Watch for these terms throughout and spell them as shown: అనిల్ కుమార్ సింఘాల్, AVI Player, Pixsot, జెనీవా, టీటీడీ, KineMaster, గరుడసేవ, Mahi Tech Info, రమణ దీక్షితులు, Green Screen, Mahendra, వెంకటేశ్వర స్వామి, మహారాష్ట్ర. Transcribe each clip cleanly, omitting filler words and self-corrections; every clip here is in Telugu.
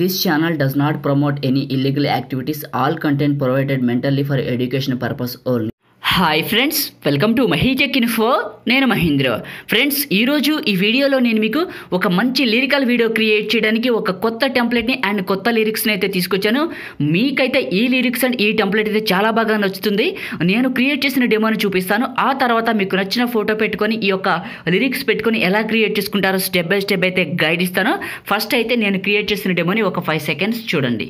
This channel does not promote any illegal activities. All content provided mentally for education purpose only. Hi friends, welcome to Mahi Tech Info. నేను మహేంద్ర. ఫ్రెండ్స్, ఈరోజు ఈ వీడియోలో నేను మీకు ఒక మంచి లిరికల్ వీడియో క్రియేట్ చేయడానికి ఒక కొత్త టెంప్లెట్ని అండ్ కొత్త లిరిక్స్ని అయితే తీసుకొచ్చాను. మీకైతే ఈ లిరిక్స్ అండ్ ఈ టెంప్లెట్ అయితే చాలా బాగా నచ్చుతుంది. నేను క్రియేట్ చేసిన డెమోని చూపిస్తాను. ఆ తర్వాత మీకు నచ్చిన ఫోటో పెట్టుకొని ఈ యొక్క లిరిక్స్ పెట్టుకొని ఎలా క్రియేట్ చేసుకుంటారో స్టెప్ బై స్టెప్ అయితే గైడ్ ఇస్తాను. ఫస్ట్ అయితే నేను క్రియేట్ చేసిన డెమోని ఒక 5 సెకండ్స్ చూడండి.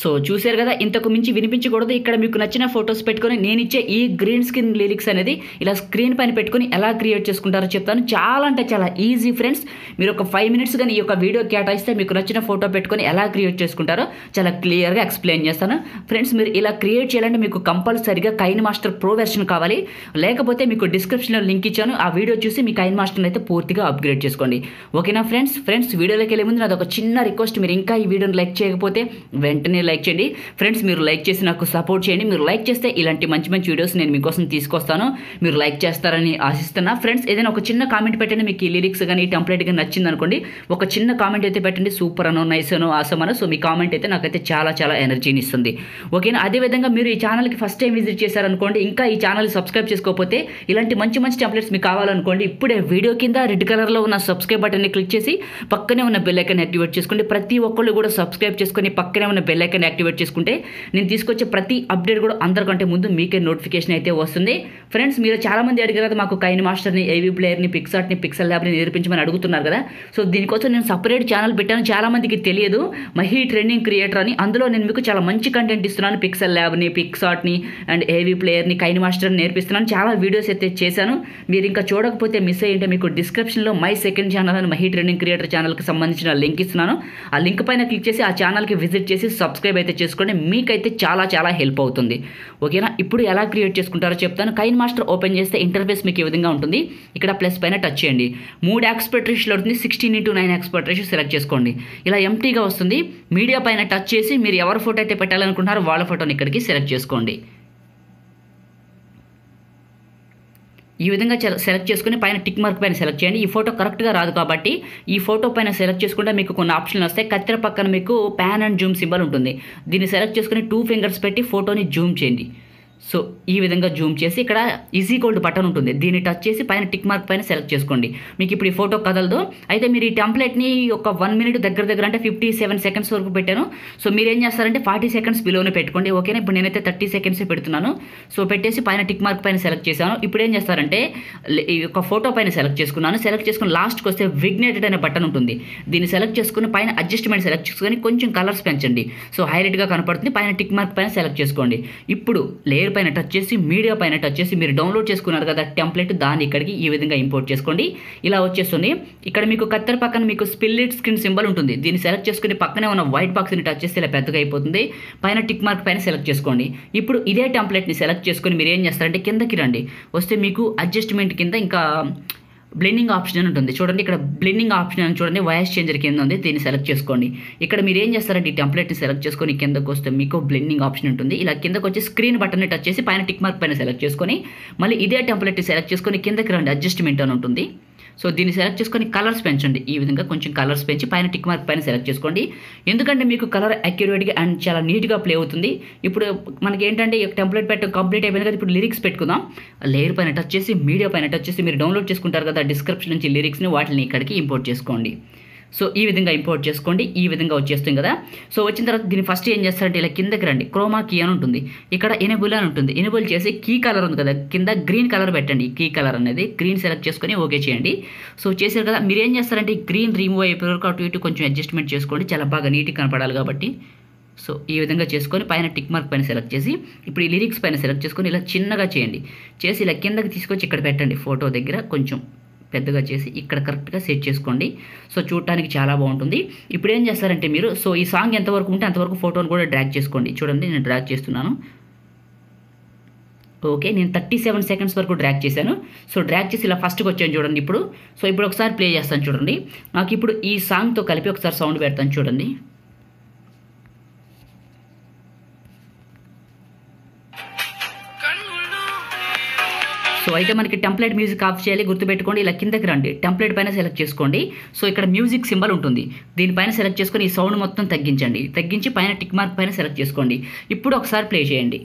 సో చూసారు కదా, ఇంతకు మించి వినిపించకూడదు. ఇక్కడ మీకు నచ్చిన ఫొటోస్ పెట్టుకొని నేను ఇచ్చే ఈ గ్రీన్ స్క్రీన్ లిరిక్స్ అనేది ఇలా స్క్రీన్ పైన పెట్టుకొని ఎలా క్రియేట్ చేసుకుంటారో చెప్తాను. చాలా అంటే చాలా ఈజీ ఫ్రెండ్స్. మీరు ఒక 5 minutes కానీ ఈ యొక్క వీడియో కేటాయిస్తే మీకు నచ్చిన ఫోటో పెట్టుకొని ఎలా క్రియేట్ చేసుకుంటారో చాలా క్లియర్గా ఎక్స్ప్లెయిన్ చేస్తాను. ఫ్రెండ్స్, మీరు ఇలా క్రియేట్ చేయాలంటే మీకు కంపల్సరీగా KineMaster Pro వెర్షన్ కావాలి. లేకపోతే మీకు డిస్క్రిప్షన్లో లింక్ ఇచ్చాను. ఆ వీడియో చూసి మీ KineMasterని అయితే పూర్తిగా అప్గ్రేడ్ చేసుకోండి. ఓకేనా ఫ్రెండ్స్? వీడియోలోకి వెళ్ళే ముందు నాదొక చిన్న రిక్వెస్ట్, మీరు ఇంకా ఈ వీడియోని లైక్ చేయకపోతే వెంటనే లైక్ చేయండి ఫ్రెండ్స్. మీరు లైక్ చేసి నాకు సపోర్ట్ చేయండి. మీరు లైక్ చేస్తే ఇలాంటి మంచి మంచి వీడియోస్ నేను మీకోసం తీసుకొస్తాను. మీరు లైక్ చేస్తారని ఆశిస్తున్నా. ఫ్రెండ్స్, ఏదైనా ఒక చిన్న కామెంట్ పెట్టండి. మీకు ఈ లిరిక్స్ కానీ ఈ టెంప్లెట్ కానీ నచ్చింది అనుకోండి, ఒక చిన్న కామెంట్ అయితే పెట్టండి. సూపర్ అనో, నైస్ అనో, ఆసమ్ అనో. సో మీ కామెంట్ అయితే నాకైతే చాలా చాలా ఎనర్జీని ఇస్తుంది. ఓకేనా? అదేవిధంగా మీరు ఈ ఛానల్కి ఫస్ట్ టైం విజిట్ చేశారనుకోండి, ఇంకా ఈ ఛానల్ సబ్స్క్రైబ్ చేసుకోకపోతే ఇలాంటి మంచి మంచి టెంప్లెట్స్ మీకు కావాలనుకోండి, ఇప్పుడే వీడియో కింద రెడ్ కలర్లో ఉన్న సబ్స్క్రైబ్ బటన్ని క్లిక్ చేసి పక్కనే ఉన్న బెల్ ఐకాన్ యాక్టివేట్ చేసుకోండి. ప్రతి ఒక్కళ్ళు కూడా సబ్స్క్రైబ్ చేసుకొని పక్కనే ఉన్న బెల్ ఐకాన్ యాక్టివేట్ చేసుకుంటే నేను తీసుకొచ్చే ప్రతి అప్డేట్ కూడా అందరికంటే ముందు మీకే నోటిఫికేషన్ అయితే వస్తుంది. ఫ్రెండ్స్, మీరు చాలామంది అడిగారు మాకు KineMasterని, AVI Playerని, Pixsotని, Pixel ల్యాబ్ని నేర్పించమని అడుగుతున్నారు కదా. సో దీనికోసం నేను సపరేట్ ఛానల్ పెట్టాను. చాలామందికి తెలియదు, మహి ట్రైనింగ్ క్రియేటర్ అని. అందులో నేను మీకు చాలా మంచి కంటెంట్ ఇస్తున్నాను. Pixel ల్యాబ్ని, Pixsotని అండ్ AVI Playerని, KineMasterని నేర్పిస్తున్నాను. చాలా వీడియోస్ అయితే చేశాను. మీరు ఇంకా చూడకపోతే మిస్ అయ్యింటే మీకు డిస్క్రిప్షన్లో మై సెకండ్ ఛానల్ అని మహి ట్రైనింగ్ క్రియేటర్ ఛానల్కి సంబంధించిన లింక్ ఇస్తున్నాను. ఆ లింక్ పైన క్లిక్ చేసి ఆ ఛానల్కి విజిట్ చేసి సబ్స్క్రైబ్ అయితే చేసుకోండి. మీకైతే చాలా చాలా హెల్ప్ అవుతుంది. ఓకేనా? ఇప్పుడు ఎలా క్రియేట్ చేసుకుంటారో చెప్తాను. KineMaster ఓపెన్ చేస్తే ఇంటర్ఫేస్ మీకు ఈ విధంగా ఉంటుంది. ఇక్కడ ప్లస్ పైన టచ్ చేయండి. 3 aspect ratio అవుతుంది. 16:9 aspect ratio సెలెక్ట్ చేసుకోండి. ఇలా ఎంటీగా వస్తుంది. మీడియా పైన టచ్ చేసి మీరు ఎవరి ఫోటో అయితే పెట్టాలనుకుంటున్నారో వాళ్ళ ఫోటోని ఇక్కడికి సెలెక్ట్ చేసుకోండి. ఈ విధంగా సెలెక్ట్ చేసుకుని పైన టిక్ మార్క్ పైన సెలెక్ట్ చేయండి. ఈ ఫోటో కరెక్ట్గా రాదు కాబట్టి ఈ ఫోటో పైన సెలెక్ట్ చేసుకుంటే మీకు కొన్ని ఆప్షన్లు వస్తాయి. కత్తెర పక్కన మీకు ప్యాన్ అండ్ జూమ్ సింబల్ ఉంటుంది. దీన్ని సెలెక్ట్ చేసుకుని 2 fingers పెట్టి ఫోటోని జూమ్ చేయండి. సో ఈ విధంగా జూమ్ చేసి ఇక్కడ ఈజ్ ఈక్వల్ బటన్ ఉంటుంది. దీన్ని టచ్ చేసి పైన టిక్ మార్క్ పైన సెలెక్ట్ చేసుకోండి. మీకు ఇప్పుడు ఈ ఫోటో కదలదు. అయితే మీరు ఈ టెంప్లెట్ని ఒక 1 minute దగ్గర అంటే 57 seconds వరకు పెట్టాను. సో మీరు ఏం చేస్తారంటే 40 seconds బిలోనే పెట్టుకోండి. ఓకేనా? ఇప్పుడు నేనైతే 30 seconds పెడుతున్నాను. సో పెట్టేసి పైన టిక్ మార్క్ పైన సెలెక్ట్ చేశాను. ఇప్పుడు ఏం చేస్తారంటే ఈ యొక్క ఫోటో పైన సెలెక్ట్ చేసుకున్నాను. సెలెక్ట్ చేసుకుని లాస్ట్కి వస్తే విగ్నేటెడ్ అనే బటన్ ఉంటుంది. దీన్ని సెలెక్ట్ చేసుకుని పైన అడ్జస్ట్మెంట్ సెలెక్ట్ చేసుకుని కొంచెం కలర్స్ పెంచండి. సో హైలైట్గా కనపడుతుంది. పైన టిక్ మార్క్ పైన సెలెక్ట్ చేసుకోండి. ఇప్పుడు లేయర్ పైన టచ్ చేసి మీడియా పైన టచ్ చేసి మీరు డౌన్లోడ్ చేసుకున్నారు కదా టెంప్లెట్, దాన్ని ఇక్కడికి ఈ విధంగా ఇంపోర్ట్ చేసుకోండి. ఇలా వచ్చేస్తుంది. ఇక్కడ మీకు కత్తెర పక్కన మీకు స్పిలిట్ స్క్రీన్ సింబల్ ఉంటుంది. దీన్ని సెలెక్ట్ చేసుకుని పక్కనే ఉన్న వైట్ బాక్స్ని టచ్ చేస్తే ఇలా పెద్దగా అయిపోతుంది. పైన టిక్ మార్క్ పైన సెలెక్ట్ చేసుకోండి. ఇప్పుడు ఇదే టెంప్లెట్ని సెలెక్ట్ చేసుకుని మీరు ఏం చేస్తారంటే కిందకి రండి. వస్తే మీకు అడ్జస్ట్మెంట్ కింద ఇంకా బ్లెండింగ్ ఆప్షన్ అని ఉంటుంది. చూడండి, ఇక్కడ బ్లెండింగ్ ఆప్షన్ అని చూడండి, వాయిస్ చేంజర్ కింద ఉంది. దీన్ని సెలెక్ట్ చేసుకోండి. ఇక్కడ మీరు ఏం చేస్తారంటే ఈ టెంప్లెట్ని సెలెక్ట్ చేసుకొని కిందకు వస్తే మీకు బ్లెండింగ్ ఆప్షన్ ఉంటుంది. ఇలా కిందకు వచ్చి స్క్రీన్ బటన్ని టచ్ చేసి పైన టిక్ మార్క్ పైన సెలెక్ట్ చేసుకొని మళ్ళీ ఇదే టెంప్లెట్ని సెలెక్ట్ చేసుకొని కిందకి రండి. అడ్జస్ట్మెంట్ అని ఉంటుంది. సో దీన్ని సెలెక్ట్ చేసుకొని కలర్స్ పెంచండి. ఈ విధంగా కొంచెం కలర్స్ పెంచి పైన టిక్ మార్క్ పైన సెలెక్ట్ చేసుకోండి. ఎందుకంటే మీకు కలర్ అక్యురేట్గా అండ్ చాలా నీట్గా ప్లే అవుతుంది. ఇప్పుడు మనకి ఏంటంటే టెంప్లెట్ పెట్టడం కంప్లీట్ అయిపోయింది కదా. ఇప్పుడు లిరిక్స్ పెట్టుకుందాం. లేయర్ పైన టచ్ చేసి మీడియా పైన టచ్ చేసి మీరు డౌన్లోడ్ చేసుకుంటారు కదా డిస్క్రిప్షన్ నుంచి లిరిక్స్ని, వాటిని ఇక్కడికి ఇంపోర్ట్ చేసుకోండి. సో ఈ విధంగా ఇంపోర్ట్ చేసుకోండి. ఈ విధంగా వచ్చేస్తుంది కదా. సో వచ్చిన తర్వాత దీన్ని ఫస్ట్ ఏం చేస్తారంటే ఇలా కిందకి రండి. క్రోమా కీ అని ఉంటుంది. ఇక్కడ ఎనేబుల్ అని ఉంటుంది. ఎనేబుల్ చేసి కీ కలర్ ఉంది కదా కింద, గ్రీన్ కలర్ పెట్టండి. కీ కలర్ అనేది గ్రీన్ సెలెక్ట్ చేసుకొని ఓకే చేయండి. సో చేశారు కదా. మీరు ఏం చేస్తారంటే గ్రీన్ రిమూవ్ అయిపోయే వరకు అటు ఇటు కొంచెం అడ్జస్ట్మెంట్ చేసుకోండి. చాలా బాగా నీట్గా కనపడాలి కాబట్టి. సో ఈ విధంగా చేసుకొని పైన టిక్ మార్క్ పైన సెలెక్ట్ చేసి ఇప్పుడు ఈ లిరిక్స్ పైన సెలెక్ట్ చేసుకొని ఇలా చిన్నగా చేయండి. చేసి ఇలా కిందకి తీసుకొచ్చి ఇక్కడ పెట్టండి. ఫోటో దగ్గర కొంచెం పెద్దగా చేసి ఇక్కడ కరెక్ట్గా సెట్ చేసుకోండి. సో చూడటానికి చాలా బాగుంటుంది. ఇప్పుడు ఏం చేస్తారంటే మీరు సో ఈ సాంగ్ ఎంతవరకు ఉంటే అంతవరకు ఫోటోని కూడా డ్రాగ్ చేసుకోండి. చూడండి, నేను డ్రాగ్ చేస్తున్నాను. ఓకే, నేను 37 seconds వరకు డ్రాగ్ చేశాను. సో డ్రాగ్ చేసి ఇలా ఫస్ట్కి వచ్చాను చూడండి ఇప్పుడు. సో ఇప్పుడు ఒకసారి ప్లే చేస్తాను చూడండి. నాకు ఇప్పుడు ఈ సాంగ్తో కలిపి ఒకసారి సౌండ్ పెడతాను చూడండి. సో అయితే మనకి టెంప్లెట్ మ్యూజిక్ ఆఫ్ చేయాలి, గుర్తుపెట్టుకోండి. ఇలా కిందకి రండి, టెంప్లెట్ పైన సెలెక్ట్ చేసుకోండి. సో ఇక్కడ మ్యూజిక్ సింబల్ ఉంటుంది, దీనిపైన సెలెక్ట్ చేసుకొని ఈ సౌండ్ మొత్తం తగ్గించండి. తగ్గించి పైన టిక్ మార్క్ పైన సెలెక్ట్ చేసుకోండి. ఇప్పుడు ఒకసారి ప్లే చేయండి.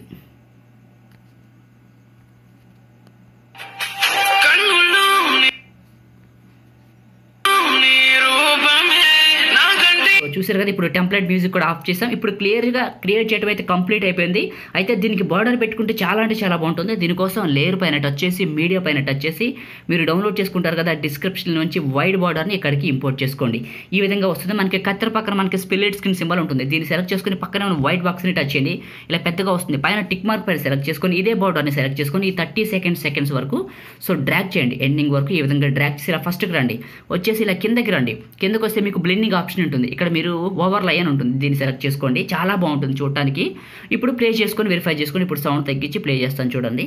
చూసారు కదా, ఇప్పుడు టెంప్లెట్ మ్యూజిక్ కూడా ఆఫ్ చేసాం. ఇప్పుడు క్లియర్గా క్రియేట్ చేయడం అయితే కంప్లీట్ అయిపోయింది. అయితే దీనికి బార్డర్ పెట్టుకుంటే చాలా అంటే చాలా బాగుంటుంది. దీనికోసం లేయర్ పైన టచ్ చేసి మీడియా పైన టచ్ చేసి మీరు డౌన్లోడ్ చేసుకుంటారు కదా, డిస్క్రిప్షన్ నుంచి వైడ్ బార్డర్ని ఇక్కడికి ఇంపోర్ట్ చేసుకోండి. ఈ విధంగా వస్తుంది. మనకి కత్తెర పక్కన మనకి స్ప్లిట్ స్క్రీన్ సింబల్ ఉంటుంది, దీన్ని సెలెక్ట్ చేసుకుని పక్కనే మనం వైట్ బాక్స్ని టచ్ చేయండి. ఇలా పెద్దగా వస్తుంది. పైన టిక్ మార్క్ పైన సెలెక్ట్ చేసుకొని ఇదే బార్డర్ని సెలెక్ట్ చేసుకొని ఈ 30 సెకండ్స్ వరకు సో డ్రాగ్ చేయండి. ఎండింగ్ వరకు ఈ విధంగా డ్రాగ్ చేసి ఇలా ఫస్ట్కి రండి, వచ్చేసి ఇలా కిందకి రండి. కిందకు వస్తే మీకు బ్లెండింగ్ ఆప్షన్ ఉంటుంది, ఇక్కడ మీరు ఓవర్ లైన్ ఉంటుంది, దీన్ని సెలెక్ట్ చేసుకోండి. చాలా బాగుంటుంది చూడటానికి. ఇప్పుడు ప్లే చేసుకొని వెరిఫై చేసుకొని ఇప్పుడు సౌండ్ తగ్గించి ప్లే చేస్తాను చూడండి.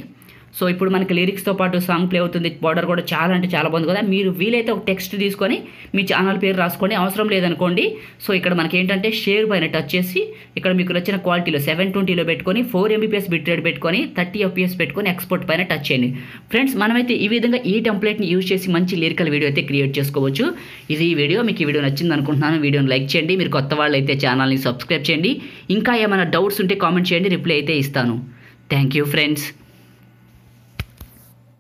సో ఇప్పుడు మనకి లిరిక్స్తో పాటు సాంగ్ ప్లే అవుతుంది. బార్డర్ కూడా చాలా అంటే చాలా బాగుంది కదా. మీరు వీలైతే ఒక టెక్స్ట్ తీసుకొని మీ ఛానల్ పేరు రాసుకోండి, అవసరం లేదనుకోండి. సో ఇక్కడ మనకి ఏంటంటే షేర్ పైన టచ్ చేసి ఇక్కడ మీకు నచ్చిన క్వాలిటీలో 720లో పెట్టుకొని 4 Mbps బిట్ రేట్ పెట్టుకొని 30 FPS పెట్టుకొని ఎక్స్పోర్ట్ పైన టచ్ చేయండి. ఫ్రెండ్స్, మనమైతే ఈ విధంగా ఈ టెంప్లెట్ని యూజ్ చేసి మంచి లిరికల్ వీడియో అయితే క్రియేట్ చేసుకోవచ్చు. ఇది ఈ వీడియో, మీకు ఈ వీడియో నచ్చింది అనుకుంటున్నాను. వీడియోని లైక్ చేయండి, మీరు కొత్త వాళ్ళు అయితే ఛానల్ని సబ్స్క్రైబ్ చేయండి. ఇంకా ఏమైనా డౌట్స్ ఉంటే కామెంట్ చేయండి, రిప్లై అయితే ఇస్తాను. Thank you friends.